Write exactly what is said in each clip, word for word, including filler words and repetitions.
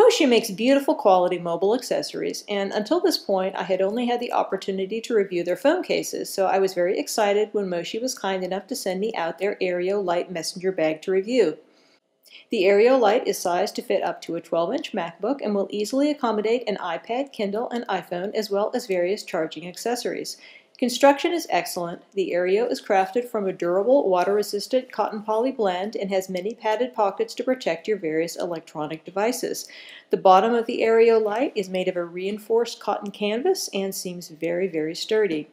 Moshi makes beautiful quality mobile accessories, and until this point I had only had the opportunity to review their phone cases, so I was very excited when Moshi was kind enough to send me out their Aerio Lite messenger bag to review. The Aerio Lite is sized to fit up to a twelve inch MacBook and will easily accommodate an iPad, Kindle, and iPhone, as well as various charging accessories. Construction is excellent. The Aerio is crafted from a durable, water-resistant cotton poly blend and has many padded pockets to protect your various electronic devices. The bottom of the Aerio Lite is made of a reinforced cotton canvas and seems very, very sturdy.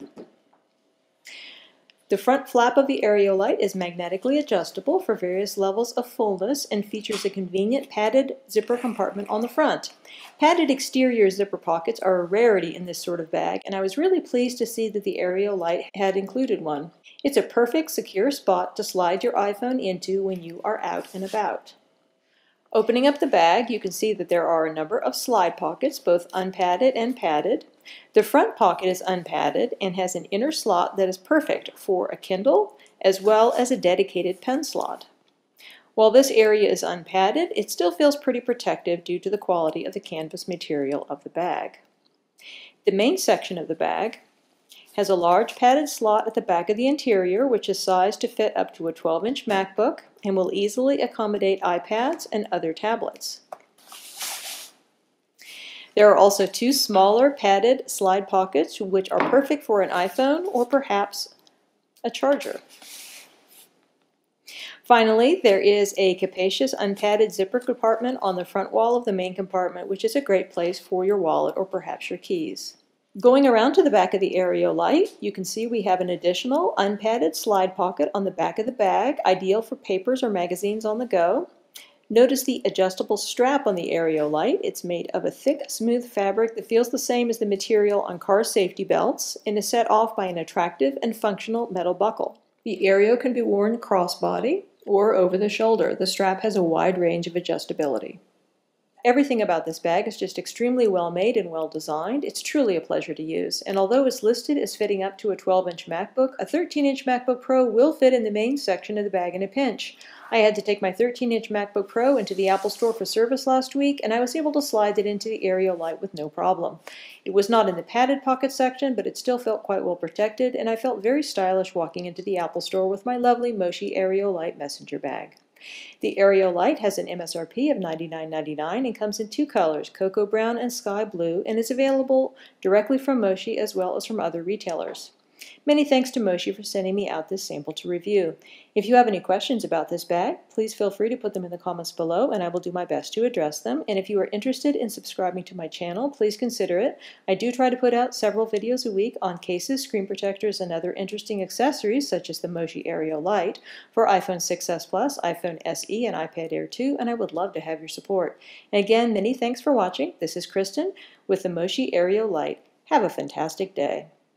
The front flap of the Aerio Lite is magnetically adjustable for various levels of fullness and features a convenient padded zipper compartment on the front. Padded exterior zipper pockets are a rarity in this sort of bag, and I was really pleased to see that the Aerio Lite had included one. It's a perfect, secure spot to slide your iPhone into when you are out and about. Opening up the bag, you can see that there are a number of slide pockets, both unpadded and padded. The front pocket is unpadded and has an inner slot that is perfect for a Kindle as well as a dedicated pen slot. While this area is unpadded, it still feels pretty protective due to the quality of the canvas material of the bag. The main section of the bag has a large padded slot at the back of the interior, which is sized to fit up to a twelve inch MacBook and will easily accommodate iPads and other tablets. There are also two smaller padded slide pockets, which are perfect for an iPhone or perhaps a charger. Finally, there is a capacious unpadded zipper compartment on the front wall of the main compartment, which is a great place for your wallet or perhaps your keys. Going around to the back of the Aerio Lite, you can see we have an additional unpadded slide pocket on the back of the bag, ideal for papers or magazines on the go. Notice the adjustable strap on the Aerio Lite. It's made of a thick, smooth fabric that feels the same as the material on car safety belts and is set off by an attractive and functional metal buckle. The Aerio can be worn crossbody or over the shoulder. The strap has a wide range of adjustability. Everything about this bag is just extremely well made and well designed. It's truly a pleasure to use, and although it's listed as fitting up to a twelve inch MacBook, a thirteen inch MacBook Pro will fit in the main section of the bag in a pinch. I had to take my thirteen inch MacBook Pro into the Apple Store for service last week, and I was able to slide it into the Aerio Lite with no problem. It was not in the padded pocket section, but it still felt quite well protected, and I felt very stylish walking into the Apple Store with my lovely Moshi Aerio Lite messenger bag. The Aerio Lite has an M S R P of ninety-nine ninety-nine and comes in two colors, cocoa brown and sky blue, and is available directly from Moshi as well as from other retailers. Many thanks to Moshi for sending me out this sample to review. If you have any questions about this bag, please feel free to put them in the comments below and I will do my best to address them. And if you are interested in subscribing to my channel, please consider it. I do try to put out several videos a week on cases, screen protectors, and other interesting accessories such as the Moshi Aerio Lite for iPhone six S Plus, iPhone S E, and iPad Air two, and I would love to have your support. And again, many thanks for watching. This is Kristen with the Moshi Aerio Lite. Have a fantastic day.